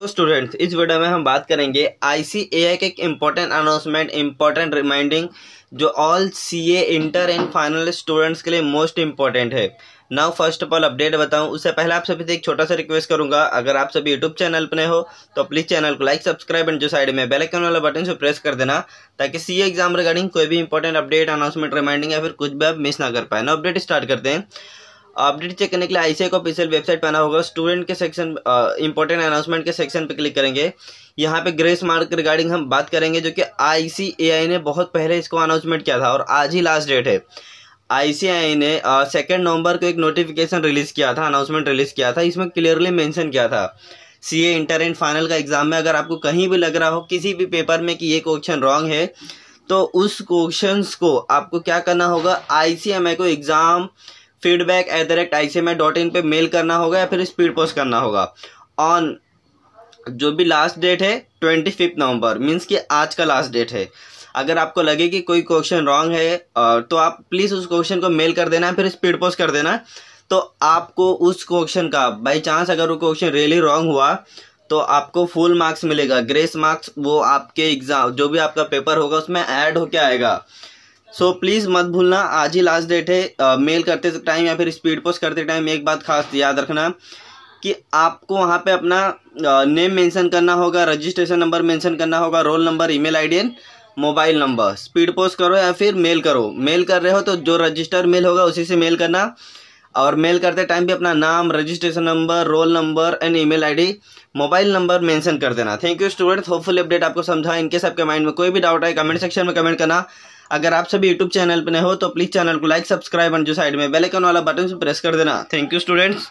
तो स्टूडेंट्स, इस वीडियो में हम बात करेंगे ICAI के एक इम्पोर्टेंट अनाउंसमेंट, इम्पोर्टेंट रिमाइंडिंग जो all CA inter and final students के लिए मोस्ट इम्पोर्टेंट है। Now first of all update बताऊं उससे पहले आप सभी से एक छोटा सा रिक्वेस्ट करूंगा, अगर आप सभी यूट्यूब चैनल पर नए हो तो प्लीज़ चैनल को लाइक, सब्सक्राइब एंड जो साइड में बेल आइकन वाला बटन से प्रेस कर देना, ताकि CA एग्जाम रिगार्डिंग कोई भी इंपॉर्टेंट अपडेट, अनाउंसमेंट, रिमाइंडिंग या फिर कुछ भी आप मिस ना कर पाए। ना अपडेट स्टार्ट करते हैं। अपडेट चेक करने के लिए ICAI को ऑफिशियल वेबसाइट पर आना होगा। स्टूडेंट के सेक्शन, इंपॉर्टेंट अनाउंसमेंट के सेक्शन पे क्लिक करेंगे। यहाँ पे ग्रेस मार्क रिगार्डिंग हम बात करेंगे, जो कि ICAI ने बहुत पहले इसको अनाउंसमेंट किया था और आज ही लास्ट डेट है। ICAI ने 2 नवंबर को एक नोटिफिकेशन रिलीज किया था, अनाउंसमेंट रिलीज किया था। इसमें क्लियरली मेंशन किया था CA इंटर एंड फाइनल का एग्जाम में अगर आपको कहीं भी लग रहा हो किसी भी पेपर में कि ये क्वेश्चन रॉन्ग है, तो उस क्वेश्चंस को आपको क्या करना होगा, ICAI को एग्जाम feedback@icami.in पे मेल करना होगा या फिर स्पीड पोस्ट करना होगा ऑन जो भी लास्ट डेट है 25 नवंबर, मीन्स कि आज का लास्ट डेट है। अगर आपको लगे कि कोई क्वेश्चन रॉन्ग है तो आप प्लीज़ उस क्वेश्चन को मेल कर देना, फिर स्पीड पोस्ट कर देना। तो आपको उस क्वेश्चन का बाई चांस अगर वो क्वेश्चन रियली रॉन्ग हुआ तो आपको फुल मार्क्स मिलेगा, ग्रेस मार्क्स वो आपके एग्जाम जो भी आपका पेपर होगा उसमें ऐड होके आएगा। सो प्लीज़ मत भूलना, आज ही लास्ट डेट है। मेल करते टाइम या फिर स्पीड पोस्ट करते टाइम एक बात खास याद रखना कि आपको वहाँ पे अपना नेम मेंशन करना होगा, रजिस्ट्रेशन नंबर मेंशन करना होगा, roll number, email ID and mobile number. Speed post करो या फिर मेल करो। मेल कर रहे हो तो जो रजिस्टर मेल होगा उसी से मेल करना, और मेल करते टाइम भी अपना नाम, registration number, roll number and email ID, mobile number mention कर देना। Thank you students, hopefully update आपको समझा। इनकेस आपके माइंड में कोई भी डाउट आए कमेंट सेक्शन में कमेंट करना। अगर आप सभी यूट्यूब चैनल पर नए हो तो प्लीज़ चैनल को लाइक, सब्सक्राइब एंड जो साइड में बेल आइकन वाला बटन से प्रेस कर देना। Thank you students.